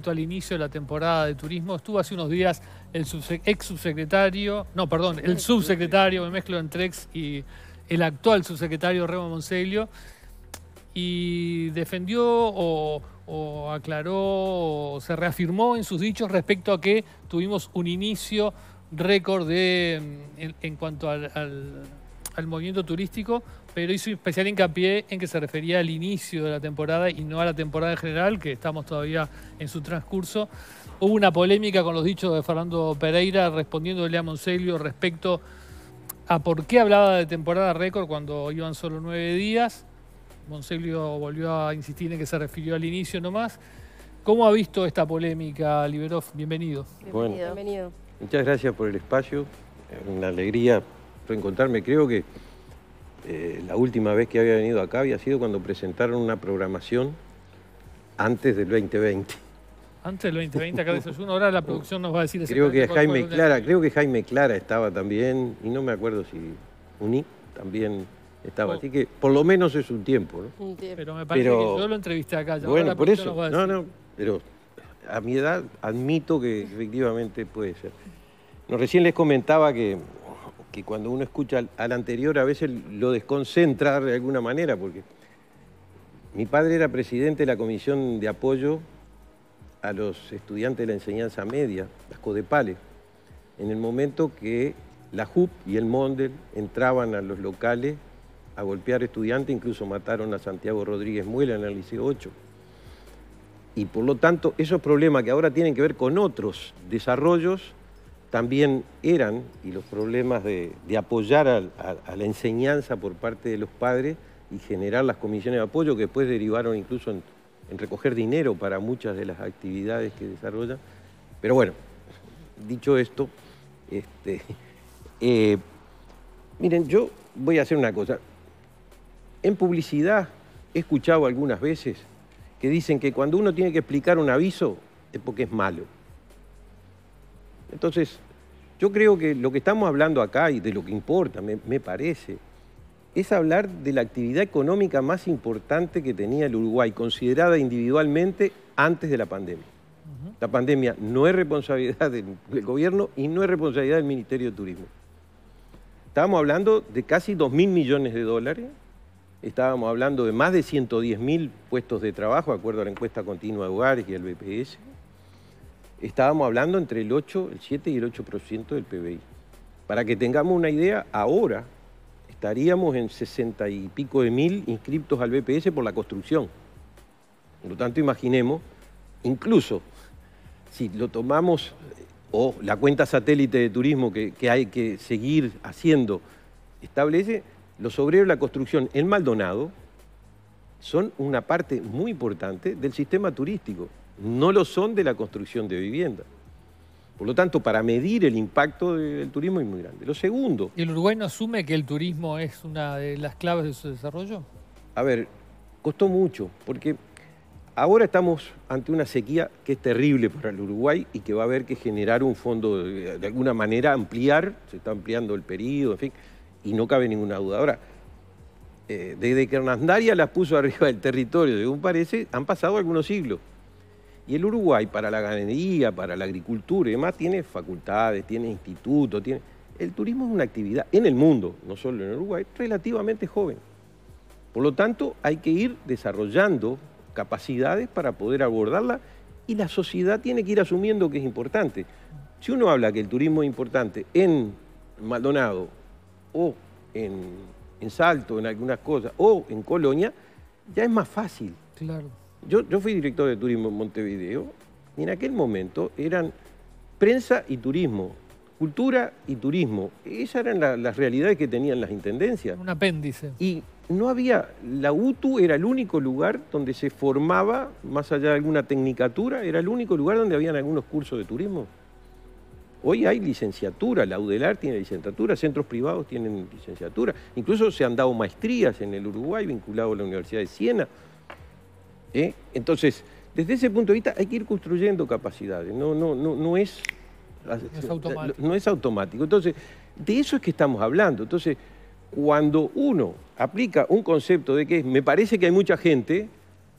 respecto al inicio de la temporada de turismo. Estuvo hace unos días el subsecretario, me mezclo entre ex y el actual subsecretario Remo Monseglio, y defendió o aclaró, o se reafirmó en sus dichos respecto a que tuvimos un inicio récord en cuanto al movimiento turístico, pero hizo especial hincapié en que se refería al inicio de la temporada y no a la temporada en general, que estamos todavía en su transcurso. Hubo una polémica con los dichos de Fernando Pereira respondiéndole a Monseglio respecto a por qué hablaba de temporada récord cuando iban solo 9 días. Monseglio volvió a insistir en que se refirió al inicio nomás. ¿Cómo ha visto esta polémica, Liberoff? Bienvenido. Bueno, bienvenido. Muchas gracias por el espacio. Una alegría reencontrarme. Creo que la última vez que había venido acá había sido cuando presentaron una programación antes del 2020. Antes del 2020, acá desayuno. Ahora la producción nos va a decir exactamente. Creo que Jaime Clara, estaba también, y no me acuerdo si Uní también estaba, así que por lo menos es un tiempo, ¿no? Un tiempo. Pero me parece que yo lo entrevisté acá. Ya bueno, por eso, pero a mi edad admito que efectivamente puede ser. No, recién les comentaba que cuando uno escucha al anterior a veces lo desconcentra de alguna manera, porque mi padre era presidente de la Comisión de Apoyo a los Estudiantes de la Enseñanza Media, las CODEPALES, en el momento que la JUP y el MONDEL entraban a los locales a golpear estudiantes, incluso mataron a Santiago Rodríguez Muela en el Liceo 8. Y por lo tanto, esos problemas que ahora tienen que ver con otros desarrollos también eran, y los problemas de apoyar a la enseñanza por parte de los padres y generar las comisiones de apoyo que después derivaron incluso en recoger dinero para muchas de las actividades que desarrollan. Pero bueno, dicho esto, miren, yo voy a hacer una cosa. En publicidad he escuchado algunas veces que dicen que cuando uno tiene que explicar un aviso es porque es malo. Entonces, yo creo que lo que estamos hablando acá y de lo que importa, me parece, es hablar de la actividad económica más importante que tenía el Uruguay, considerada individualmente antes de la pandemia. La pandemia no es responsabilidad del gobierno y no es responsabilidad del Ministerio de Turismo. Estábamos hablando de casi 2.000 millones de dólares, estábamos hablando de más de 110.000 puestos de trabajo, de acuerdo a la encuesta continua de hogares y el BPS. Estábamos hablando entre el 7 y el 8% del PBI. Para que tengamos una idea, ahora estaríamos en 60 y pico de mil inscriptos al BPS por la construcción. Por lo tanto, imaginemos, incluso si lo tomamos, o la cuenta satélite de turismo que hay que seguir haciendo, establece los obreros de la construcción en Maldonado son una parte muy importante del sistema turístico. No lo son de la construcción de vivienda. Por lo tanto, para medir el impacto del turismo es muy grande. Lo segundo... ¿Y el Uruguay no asume que el turismo es una de las claves de su desarrollo? A ver, costó mucho, porque ahora estamos ante una sequía que es terrible para el Uruguay y que va a haber que generar un fondo, de alguna manera ampliar, se está ampliando el periodo, en fin, y no cabe ninguna duda. Ahora, desde que Hernandarias las puso arriba del territorio, según parece, han pasado algunos siglos. Y el Uruguay, para la ganadería, para la agricultura y demás, tiene facultades, tiene institutos, tiene... El turismo es una actividad en el mundo, no solo en Uruguay, relativamente joven. Por lo tanto, hay que ir desarrollando capacidades para poder abordarla y la sociedad tiene que ir asumiendo que es importante. Si uno habla que el turismo es importante en Maldonado o en Salto, en algunas cosas, o en Colonia, ya es más fácil. Claro. Yo fui director de turismo en Montevideo y en aquel momento eran prensa y turismo, cultura y turismo. Esas eran las realidades que tenían las intendencias. Un apéndice. Y no había... La UTU era el único lugar donde se formaba, más allá de alguna tecnicatura, era el único lugar donde habían algunos cursos de turismo. Hoy hay licenciatura, la UDELAR tiene licenciatura, centros privados tienen licenciatura. Incluso se han dado maestrías en el Uruguay vinculado a la Universidad de Siena. Entonces, desde ese punto de vista hay que ir construyendo capacidades, no es automático. Entonces, de eso es que estamos hablando. Entonces, cuando uno aplica un concepto de que me parece que hay mucha gente,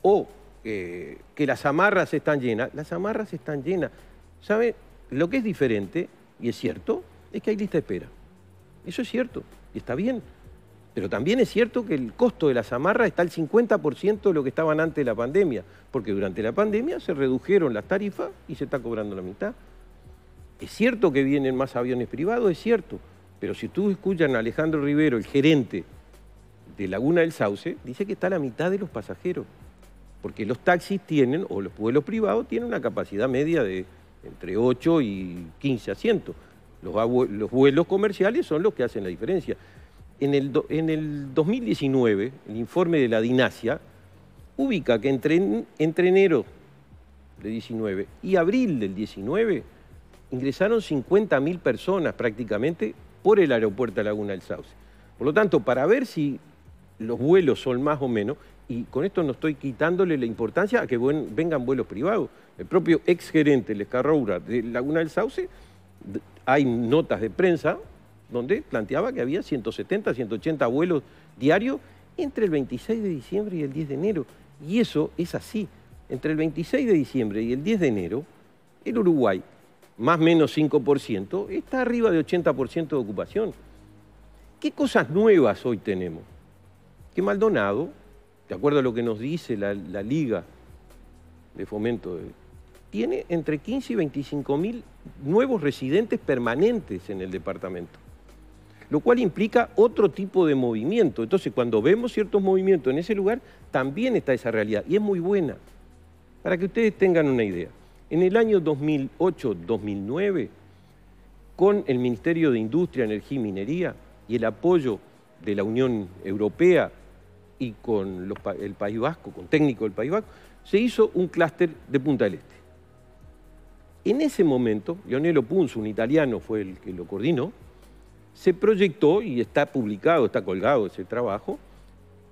o que las amarras están llenas. Las amarras están llenas. ¿Sabe? Lo que es diferente, y es cierto, es que hay lista de espera. Eso es cierto, y está bien. Pero también es cierto que el costo de las amarras está al 50% de lo que estaban antes de la pandemia, porque durante la pandemia se redujeron las tarifas y se está cobrando la mitad. Es cierto que vienen más aviones privados, es cierto, pero si tú escuchas a Alejandro Rivero, el gerente de Laguna del Sauce, dice que está a la mitad de los pasajeros, porque los taxis tienen, o los vuelos privados, tienen una capacidad media de entre 8 y 15 asientos. Los vuelos comerciales son los que hacen la diferencia. En el 2019, el informe de la DINASIA ubica que entre enero de 19 y abril del 19 ingresaron 50.000 personas prácticamente por el aeropuerto de Laguna del Sauce. Por lo tanto, para ver si los vuelos son más o menos, y con esto no estoy quitándole la importancia a que vengan vuelos privados. El propio exgerente Lescarroura de Laguna del Sauce, hay notas de prensa donde planteaba que había 170, 180 vuelos diarios entre el 26 de diciembre y el 10 de enero. Y eso es así. Entre el 26 de diciembre y el 10 de enero, el Uruguay, más o menos 5%, está arriba de 80% de ocupación. ¿Qué cosas nuevas hoy tenemos? Que Maldonado, de acuerdo a lo que nos dice la Liga de Fomento, tiene entre 15 y 25.000 nuevos residentes permanentes en el departamento, lo cual implica otro tipo de movimiento. Entonces, cuando vemos ciertos movimientos en ese lugar, también está esa realidad, y es muy buena. Para que ustedes tengan una idea, en el año 2008-2009, con el Ministerio de Industria, Energía y Minería, y el apoyo de la Unión Europea, y con el País Vasco, con técnicos del País Vasco, se hizo un clúster de Punta del Este. En ese momento, Lionelo Punzo, un italiano, fue el que lo coordinó. Se proyectó, y está publicado, está colgado ese trabajo,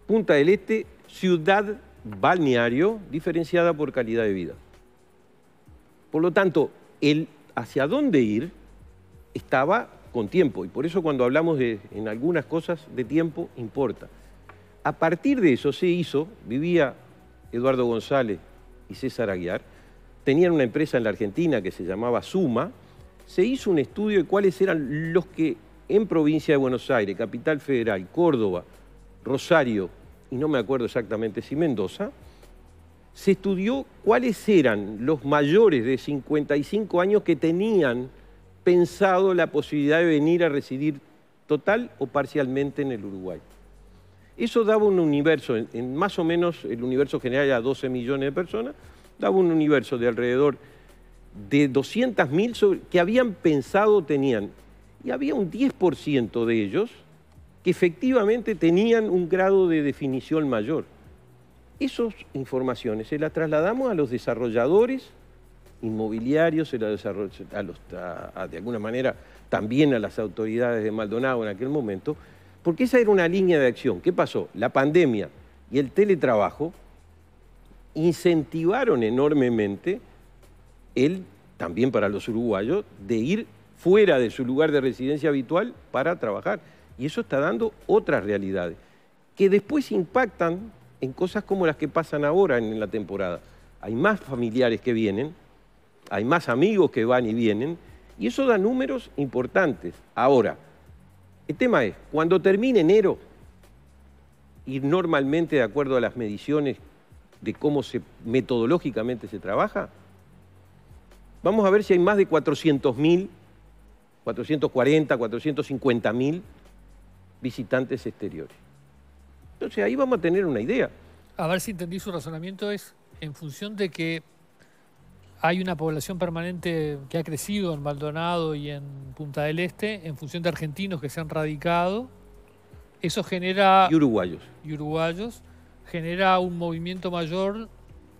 Punta del Este, ciudad balneario, diferenciada por calidad de vida. Por lo tanto, el hacia dónde ir estaba con tiempo, y por eso cuando hablamos en algunas cosas de tiempo, importa. A partir de eso se hizo, vivía Eduardo González y César Aguiar, tenían una empresa en la Argentina que se llamaba Suma, se hizo un estudio de cuáles eran los que en provincia de Buenos Aires, Capital Federal, Córdoba, Rosario, y no me acuerdo exactamente si Mendoza, se estudió cuáles eran los mayores de 55 años que tenían pensado la posibilidad de venir a residir total o parcialmente en el Uruguay. Eso daba un universo, en más o menos el universo general a 12 millones de personas, daba un universo de alrededor de 200.000 que habían pensado tenían. Y había un 10% de ellos que efectivamente tenían un grado de definición mayor. Esas informaciones se las trasladamos a los desarrolladores inmobiliarios, de alguna manera también a las autoridades de Maldonado en aquel momento, porque esa era una línea de acción. ¿Qué pasó? La pandemia y el teletrabajo incentivaron enormemente el, también para los uruguayos, de ir fuera de su lugar de residencia habitual para trabajar. Y eso está dando otras realidades que después impactan en cosas como las que pasan ahora en la temporada. Hay más familiares que vienen, hay más amigos que van y vienen, y eso da números importantes. Ahora, el tema es, cuando termine enero, y normalmente de acuerdo a las mediciones de cómo metodológicamente se trabaja, vamos a ver si hay más de 400.000 440, 450.000 visitantes exteriores. Entonces ahí vamos a tener una idea. A ver si entendí su razonamiento, es en función de que hay una población permanente que ha crecido en Maldonado y en Punta del Este, en función de argentinos que se han radicado, eso genera... Y uruguayos, genera un movimiento mayor...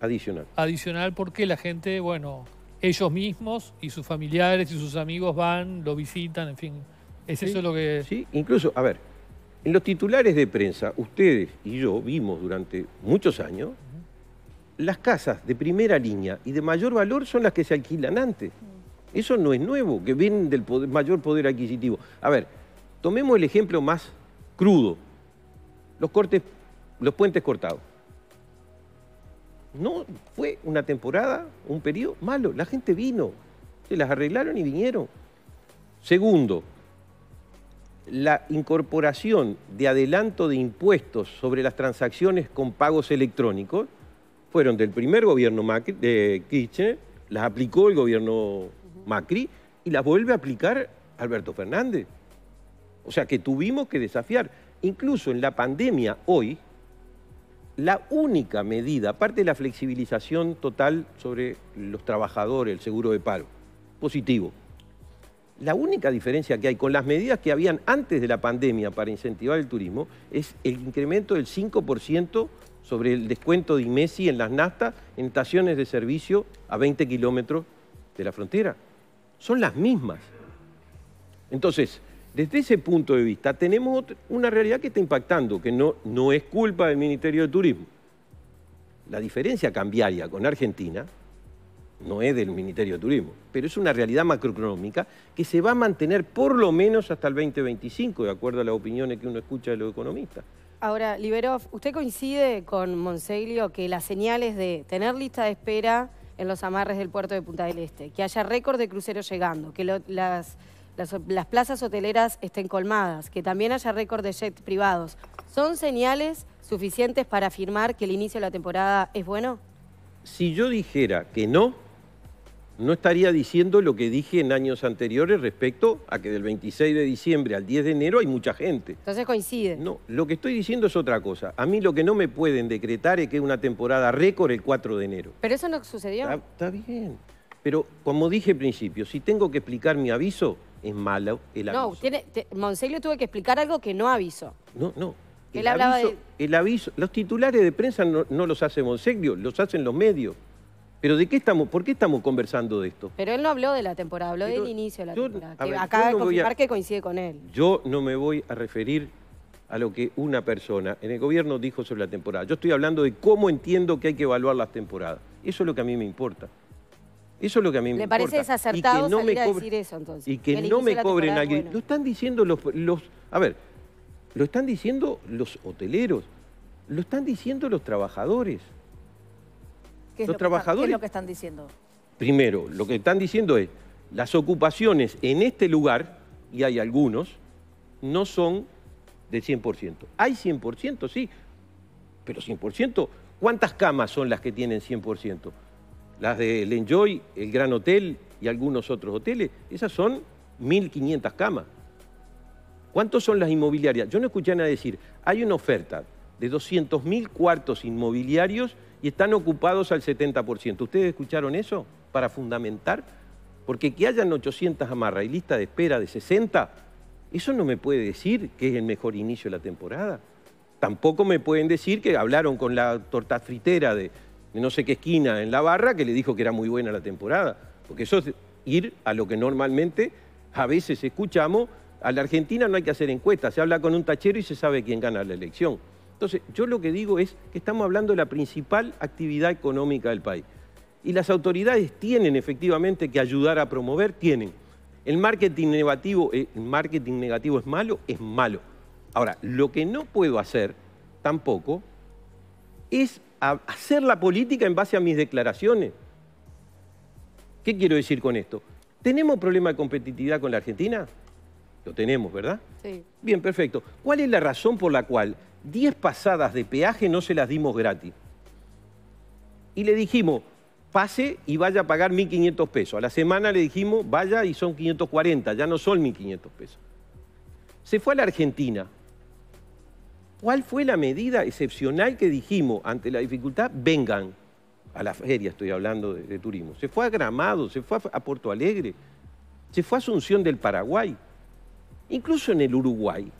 Adicional porque la gente, bueno... Ellos mismos y sus familiares y sus amigos van, lo visitan, en fin. ¿Es eso lo que...? Sí, incluso, a ver, en los titulares de prensa, ustedes y yo vimos durante muchos años, las casas de primera línea y de mayor valor son las que se alquilan antes. Eso no es nuevo, que vienen del mayor poder adquisitivo. A ver, tomemos el ejemplo más crudo, los puentes cortados. No, fue una temporada, un periodo malo. La gente vino, se las arreglaron y vinieron. Segundo, la incorporación de adelanto de impuestos sobre las transacciones con pagos electrónicos fueron del primer gobierno Macri, de Kirchner, las aplicó el gobierno Macri y las vuelve a aplicar Alberto Fernández. O sea que tuvimos que desafiar. Incluso en la pandemia hoy, la única medida, aparte de la flexibilización total sobre los trabajadores, el seguro de paro, positivo, la única diferencia que hay con las medidas que habían antes de la pandemia para incentivar el turismo es el incremento del 5% sobre el descuento de IMESI en las naftas en estaciones de servicio a 20 kilómetros de la frontera. Son las mismas. Entonces, desde ese punto de vista, tenemos una realidad que está impactando, que no es culpa del Ministerio de Turismo. La diferencia cambiaria con Argentina no es del Ministerio de Turismo, pero es una realidad macroeconómica que se va a mantener por lo menos hasta el 2025, de acuerdo a las opiniones que uno escucha de los economistas. Ahora, Liberoff, ¿usted coincide con Monseglio que las señales de tener lista de espera en los amarres del puerto de Punta del Este, que haya récord de cruceros llegando, que las plazas hoteleras estén colmadas, que también haya récord de jets privados, son señales suficientes para afirmar que el inicio de la temporada es bueno? Si yo dijera que no, no estaría diciendo lo que dije en años anteriores respecto a que del 26 de diciembre al 10 de enero hay mucha gente. Entonces coincide. No, lo que estoy diciendo es otra cosa. A mí lo que no me pueden decretar es que es una temporada récord el 4 de enero. Pero eso no sucedió. Está bien. Pero como dije al principio, si tengo que explicar mi aviso, es malo el aviso. No, Monseglio tuvo que explicar algo que no avisó. No. Él hablaba de... El aviso, los titulares de prensa no los hace Monseglio, los hacen los medios. ¿Pero de qué estamos? ¿Por qué estamos conversando de esto? Pero él no habló de la temporada, habló del inicio de la temporada. Que acaba de confirmar que coincide con él. Yo no me voy a referir a lo que una persona en el gobierno dijo sobre la temporada. Yo estoy hablando de cómo entiendo que hay que evaluar las temporadas. Eso es lo que a mí me importa. Eso es lo que a mí me importa. ¿Le parece desacertado salir a decir eso, entonces? Y que no me cobren a alguien. Lo están diciendo los... A ver, lo están diciendo los hoteleros, lo están diciendo los trabajadores. ¿Qué es lo que están diciendo? Primero, lo que están diciendo es las ocupaciones en este lugar, y hay algunos, no son del 100%. Hay 100%, sí, pero 100%, ¿cuántas camas son las que tienen 100%? Las del Enjoy, el Gran Hotel y algunos otros hoteles, esas son 1.500 camas. ¿Cuántos son las inmobiliarias? Yo no escuché a nadie decir, hay una oferta de 200.000 cuartos inmobiliarios y están ocupados al 70%. ¿Ustedes escucharon eso para fundamentar? Porque que hayan 800 amarras y lista de espera de 60, eso no me puede decir que es el mejor inicio de la temporada. Tampoco me pueden decir que hablaron con la torta fritera de no sé qué esquina en la barra que le dijo que era muy buena la temporada. Porque eso es ir a lo que normalmente a veces escuchamos. A la Argentina no hay que hacer encuestas, se habla con un tachero y se sabe quién gana la elección. Entonces, yo lo que digo es que estamos hablando de la principal actividad económica del país. Y las autoridades tienen efectivamente que ayudar a promover, tienen. ¿El marketing negativo es malo? Es malo. Ahora, lo que no puedo hacer tampoco es hacer la política en base a mis declaraciones. ¿Qué quiero decir con esto? ¿Tenemos problema de competitividad con la Argentina? Lo tenemos, ¿verdad? Sí. Bien, perfecto. ¿Cuál es la razón por la cual 10 pasadas de peaje no se las dimos gratis? Y le dijimos, pase y vaya a pagar 1.500 pesos. A la semana le dijimos, vaya y son 540, ya no son 1.500 pesos. Se fue a la Argentina. ¿Cuál fue la medida excepcional que dijimos ante la dificultad? Vengan a la feria, estoy hablando de turismo. Se fue a Gramado, se fue a Porto Alegre, se fue a Asunción del Paraguay. Incluso en el Uruguay,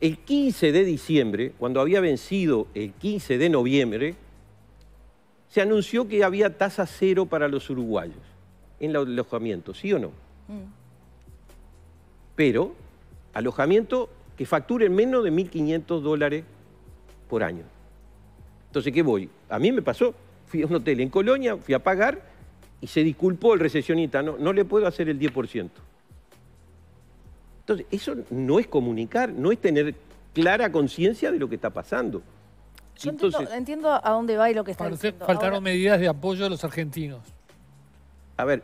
el 15 de diciembre, cuando había vencido el 15 de noviembre, se anunció que había tasa cero para los uruguayos en los alojamientos, ¿sí o no? Pero alojamiento que facturen menos de $1.500 por año. Entonces, ¿qué voy? A mí me pasó, fui a un hotel en Colonia, fui a pagar y se disculpó el recepcionista, no le puedo hacer el 10%. Entonces, eso no es comunicar, no es tener clara conciencia de lo que está pasando. Yo entonces, entiendo a dónde va y lo que está diciendo. Faltaron ahora medidas de apoyo a los argentinos. A ver,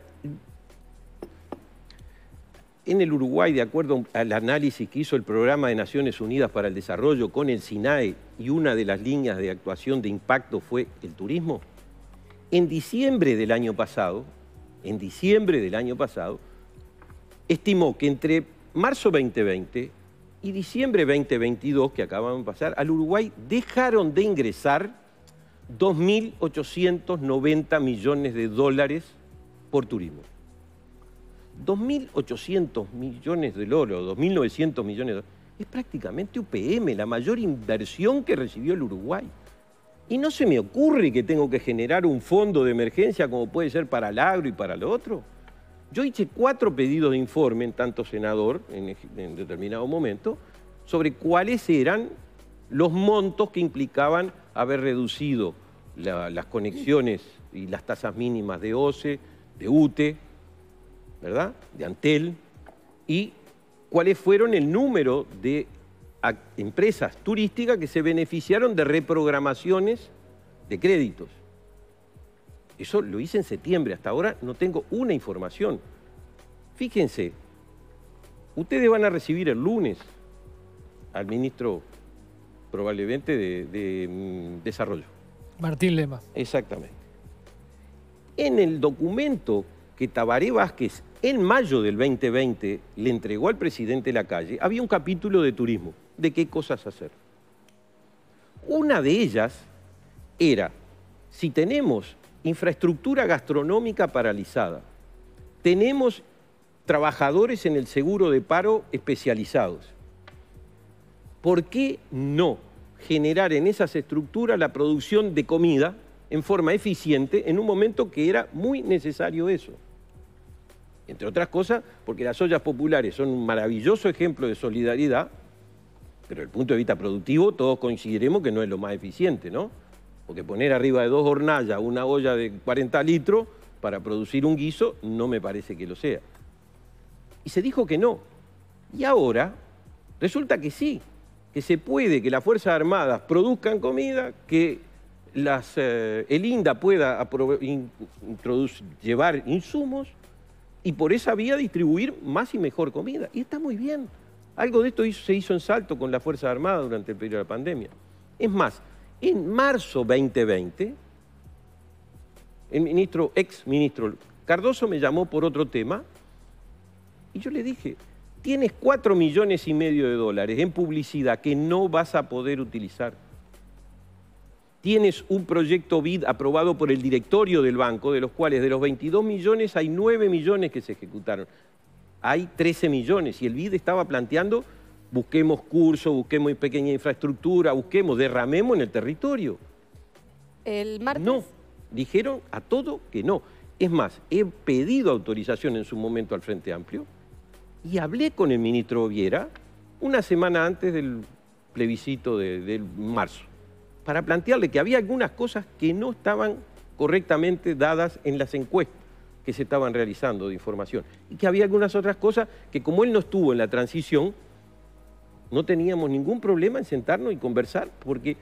en el Uruguay, de acuerdo al análisis que hizo el Programa de Naciones Unidas para el Desarrollo con el SINAE, y una de las líneas de actuación de impacto fue el turismo, en diciembre del año pasado, estimó que entre marzo 2020 y diciembre 2022, que acaban de pasar, al Uruguay dejaron de ingresar 2.890 millones de dólares por turismo. 2.800 millones de dólares, 2.900 millones de dólares, es prácticamente UPM, la mayor inversión que recibió el Uruguay. Y no se me ocurre que tengo que generar un fondo de emergencia como puede ser para el agro y para lo otro. Yo hice 4 pedidos de informe, en tanto senador, en determinado momento, sobre cuáles eran los montos que implicaban haber reducido las conexiones y las tasas mínimas de OSE, de UTE, ¿verdad?, de Antel, y cuáles fueron el número de empresas turísticas que se beneficiaron de reprogramaciones de créditos. Eso lo hice en septiembre, hasta ahora no tengo una información. Fíjense, ustedes van a recibir el lunes al ministro probablemente de Desarrollo. Martín Lema. Exactamente. En el documento que Tabaré Vázquez en mayo del 2020 le entregó al presidente Lacalle, había un capítulo de turismo, de qué cosas hacer. Una de ellas era, si tenemos infraestructura gastronómica paralizada, tenemos trabajadores en el seguro de paro especializados, ¿por qué no generar en esas estructuras la producción de comida en forma eficiente en un momento que era muy necesario eso? Entre otras cosas, porque las ollas populares son un maravilloso ejemplo de solidaridad, pero desde el punto de vista productivo todos coincidiremos que no es lo más eficiente, ¿no? Porque poner arriba de 2 hornallas una olla de 40 litros para producir un guiso no me parece que lo sea. Y se dijo que no. Y ahora resulta que sí, que se puede que las Fuerzas Armadas produzcan comida, que el INDA pueda llevar insumos y por esa vía distribuir más y mejor comida. Y está muy bien. Algo de esto se hizo en Salto con la Fuerza Armada durante el periodo de la pandemia. Es más, en marzo 2020, el ex ministro Cardoso me llamó por otro tema y yo le dije, tienes 4,5 millones de dólares en publicidad que no vas a poder utilizar. Tienes un proyecto BID aprobado por el directorio del banco, de los cuales de los 22 millones hay 9 millones que se ejecutaron. Hay 13 millones y el BID estaba planteando busquemos cursos, busquemos pequeña infraestructura, busquemos, derramemos en el territorio. El martes. No, dijeron a todo que no. Es más, he pedido autorización en su momento al Frente Amplio y hablé con el ministro Viera una semana antes del plebiscito del marzo, para plantearle que había algunas cosas que no estaban correctamente dadas en las encuestas que se estaban realizando de información y que había algunas otras cosas que, como él no estuvo en la transición, no teníamos ningún problema en sentarnos y conversar, porque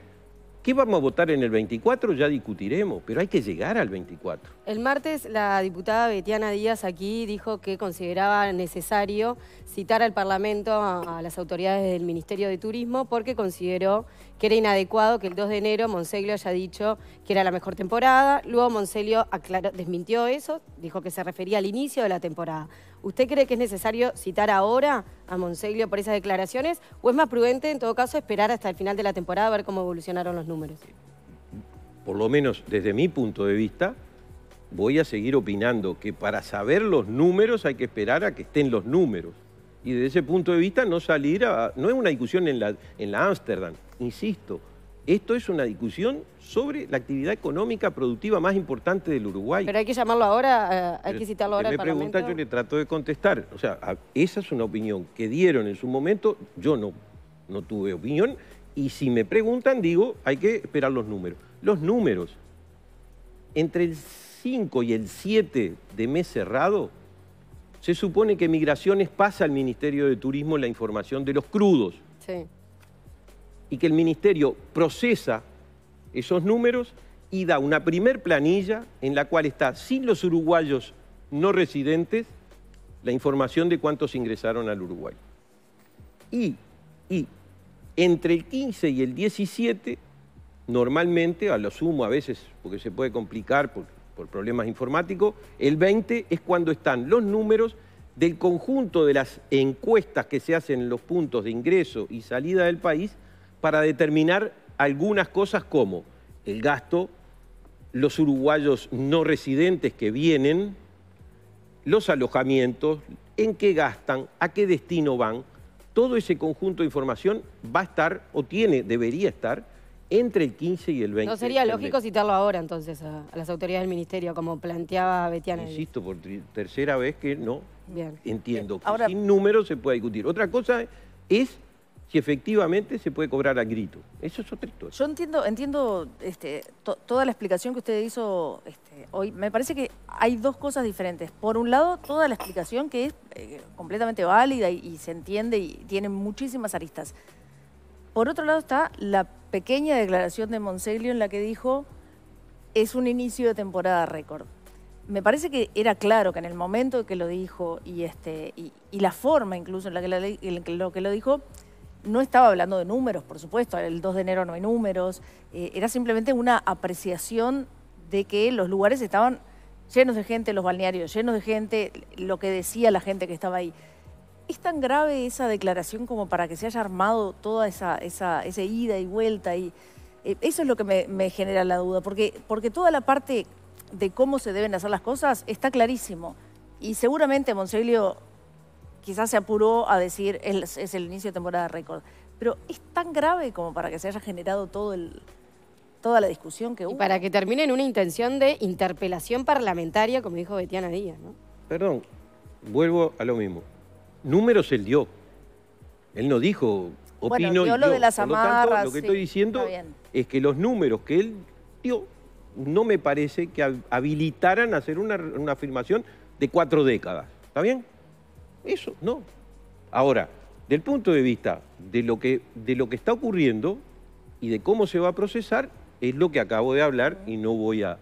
¿qué vamos a votar en el 24? Ya discutiremos, pero hay que llegar al 24. El martes la diputada Betiana Díaz aquí dijo que consideraba necesario citar al Parlamento a las autoridades del Ministerio de Turismo porque consideró que era inadecuado que el 2 de enero Monseglio haya dicho que era la mejor temporada. Luego Monseglio aclaró, desmintió eso, dijo que se refería al inicio de la temporada. ¿Usted cree que es necesario citar ahora a Monseglio por esas declaraciones? ¿O es más prudente, en todo caso, esperar hasta el final de la temporada a ver cómo evolucionaron los números? Por lo menos desde mi punto de vista, voy a seguir opinando que para saber los números hay que esperar a que estén los números. Y desde ese punto de vista no salir a... No es una discusión en la Ámsterdam, insisto. Esto es una discusión sobre la actividad económica productiva más importante del Uruguay. Pero hay que llamarlo ahora, hay que citarlo ahora al Parlamento. Me pregunta, yo le trato de contestar. O sea, esa es una opinión que dieron en su momento, yo no tuve opinión, y si me preguntan, digo, hay que esperar los números. Los números, entre el 5 y el 7 de mes cerrado, se supone que Migraciones pasa al Ministerio de Turismo la información de los crudos. Sí. Y que el Ministerio procesa esos números y da una primer planilla en la cual está, sin los uruguayos no residentes, la información de cuántos ingresaron al Uruguay. Y entre el 15 y el 17, normalmente, a lo sumo a veces, porque se puede complicar por problemas informáticos, el 20 es cuando están los números del conjunto de las encuestas que se hacen en los puntos de ingreso y salida del país para determinar algunas cosas como el gasto, los uruguayos no residentes que vienen, los alojamientos, en qué gastan, a qué destino van. Todo ese conjunto de información va a estar, o tiene, debería estar, entre el 15 y el 20. ¿No sería lógico citarlo ahora, entonces, a las autoridades del Ministerio, como planteaba Betiana? Insisto, por tercera vez que no. Bien. Entiendo que ahora, sin números se puede discutir. Otra cosa es si efectivamente se puede cobrar al grito. Eso es otra historia. Yo entiendo toda la explicación que usted hizo hoy. Me parece que hay dos cosas diferentes. Por un lado, toda la explicación que es completamente válida y se entiende y tiene muchísimas aristas. Por otro lado está la pequeña declaración de Monseglio en la que dijo es un inicio de temporada récord. Me parece que era claro que en el momento que lo dijo y la forma incluso en la que lo dijo, no estaba hablando de números, por supuesto, el 2 de enero no hay números, era simplemente una apreciación de que los lugares estaban llenos de gente, los balnearios llenos de gente, lo que decía la gente que estaba ahí. ¿Es tan grave esa declaración como para que se haya armado toda esa ida y vuelta? Y eso es lo que me genera la duda, porque toda la parte de cómo se deben hacer las cosas está clarísimo. Y seguramente Monseglio quizás se apuró a decir es el inicio de temporada récord. Pero es tan grave como para que se haya generado toda la discusión que hubo. Y para que termine en una intención de interpelación parlamentaria, como dijo Betiana Díaz, ¿no? Perdón, vuelvo a lo mismo. Números él dio. Él no dijo, opino yo. Bueno, lo de las amarras. Por lo tanto, lo que estoy diciendo es que los números que él dio no me parece que habilitaran a hacer una afirmación de 4 décadas. ¿Está bien? Eso, no. Ahora, del punto de vista de lo que está ocurriendo y de cómo se va a procesar, es lo que acabo de hablar y no voy a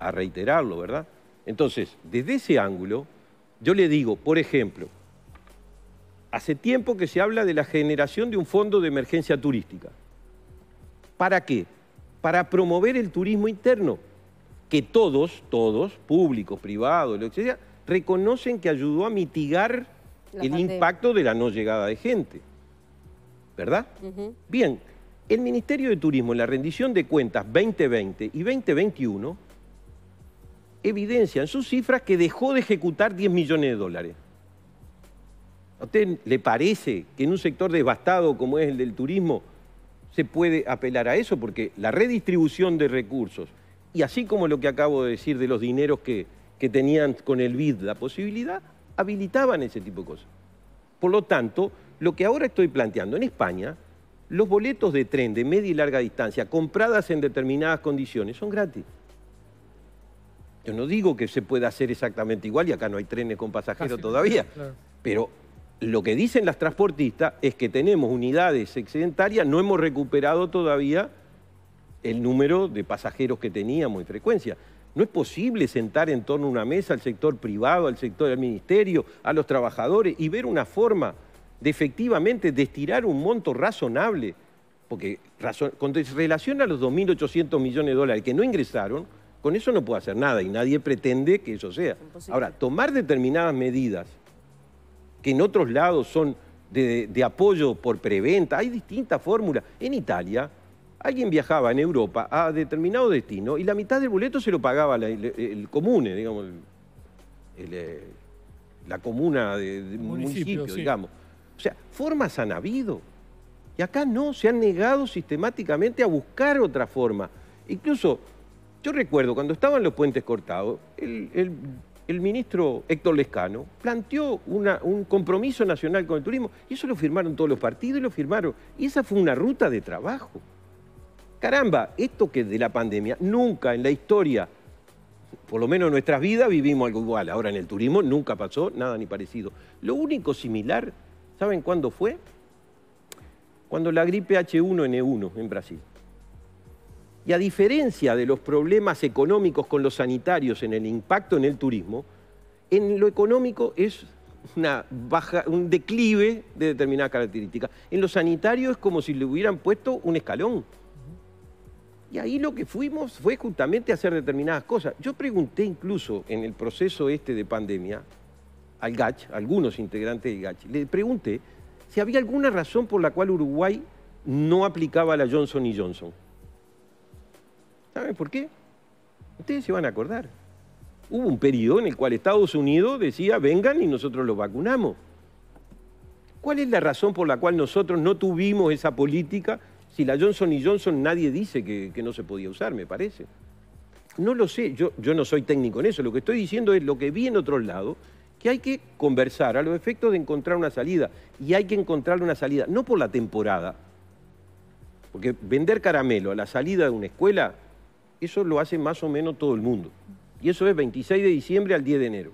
reiterarlo, ¿verdad? Entonces, desde ese ángulo, yo le digo, por ejemplo, hace tiempo que se habla de la generación de un fondo de emergencia turística. ¿Para qué? Para promover el turismo interno, que todos, públicos, privados, etc., reconocen que ayudó a mitigar el impacto de la no llegada de gente. ¿Verdad? Uh-huh. Bien, el Ministerio de Turismo en la rendición de cuentas 2020 y 2021 evidencia en sus cifras que dejó de ejecutar $10 millones. ¿A usted le parece que en un sector devastado como es el del turismo se puede apelar a eso? Porque la redistribución de recursos, y así como lo que acabo de decir de los dineros que tenían con el BID la posibilidad, habilitaban ese tipo de cosas. Por lo tanto, lo que ahora estoy planteando en España, los boletos de tren de media y larga distancia compradas en determinadas condiciones son gratis. Yo no digo que se pueda hacer exactamente igual, y acá no hay trenes con pasajeros todavía, claro. Pero lo que dicen las transportistas es que tenemos unidades excedentarias, no hemos recuperado todavía el número de pasajeros que teníamos en frecuencia. No es posible sentar en torno a una mesa al sector privado, al sector del ministerio, a los trabajadores y ver una forma de efectivamente destinar un monto razonable, porque con relación a los $2.800 millones que no ingresaron, con eso no puede hacer nada y nadie pretende que eso sea. Imposible. Ahora, tomar determinadas medidas que en otros lados son de apoyo por preventa, hay distintas fórmulas. En Italia, alguien viajaba en Europa a determinado destino y la mitad del boleto se lo pagaba el comune, digamos, la comuna del municipio, sí. Digamos. O sea, formas han habido. Y acá no, se han negado sistemáticamente a buscar otra forma. Incluso, yo recuerdo cuando estaban los puentes cortados, el ministro Héctor Lescano planteó un compromiso nacional con el turismo y eso lo firmaron todos los partidos y lo firmaron. Y esa fue una ruta de trabajo. Caramba, esto que es de la pandemia, nunca en la historia, por lo menos en nuestras vidas, vivimos algo igual. Ahora en el turismo nunca pasó nada ni parecido. Lo único similar, ¿saben cuándo fue? Cuando la gripe H1N1 en Brasil. Y a diferencia de los problemas económicos con los sanitarios en el impacto en el turismo, en lo económico es una baja, un declive de determinadas características. En lo sanitario es como si le hubieran puesto un escalón. Y ahí lo que fuimos fue justamente hacer determinadas cosas. Yo pregunté incluso en el proceso este de pandemia al GACH, a algunos integrantes del GACH, le pregunté si había alguna razón por la cual Uruguay no aplicaba la Johnson y Johnson. ¿Saben por qué? Ustedes se van a acordar. Hubo un periodo en el cual Estados Unidos decía, vengan y nosotros los vacunamos. ¿Cuál es la razón por la cual nosotros no tuvimos esa política si la Johnson y Johnson nadie dice que no se podía usar, me parece? No lo sé, yo no soy técnico en eso. Lo que estoy diciendo es lo que vi en otros lados, que hay que conversar a los efectos de encontrar una salida. Y hay que encontrar una salida, no por la temporada. Porque vender caramelo a la salida de una escuela, eso lo hace más o menos todo el mundo. Y eso es 26 de diciembre al 10 de enero.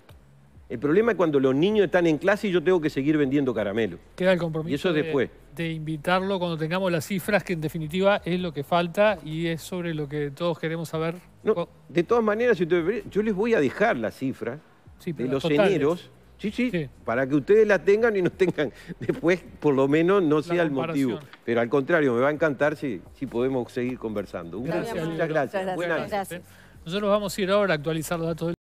El problema es cuando los niños están en clase y yo tengo que seguir vendiendo caramelo. Queda el compromiso y eso después. De invitarlo cuando tengamos las cifras, que en definitiva es lo que falta y es sobre lo que todos queremos saber. No, de todas maneras, yo les voy a dejar las cifras de los totales. Eneros. Sí, para que ustedes las tengan y nos tengan después, por lo menos no sea el motivo. Pero al contrario, me va a encantar si podemos seguir conversando. Gracias. Muchas gracias. Buenas. Gracias. Nosotros vamos a ir ahora a actualizar los datos del...